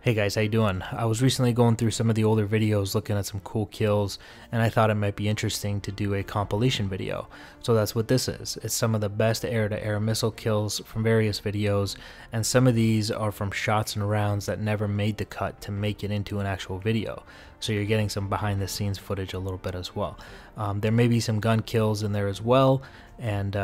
Hey guys, how you doing? I was recently going through some of the older videos looking at some cool kills, and I thought it might be interesting to do a compilation video. So that's what this is. It's some of the best air-to-air missile kills from various videos, and some of these are from shots and rounds that never made the cut to make it into an actual video. So you're getting some behind the scenes footage a little bit as well. There may be some gun kills in there as well, and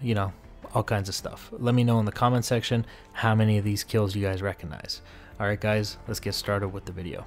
you know, all kinds of stuff. Let me know in the comment section how many of these kills you guys recognize. Alright guys, let's get started with the video.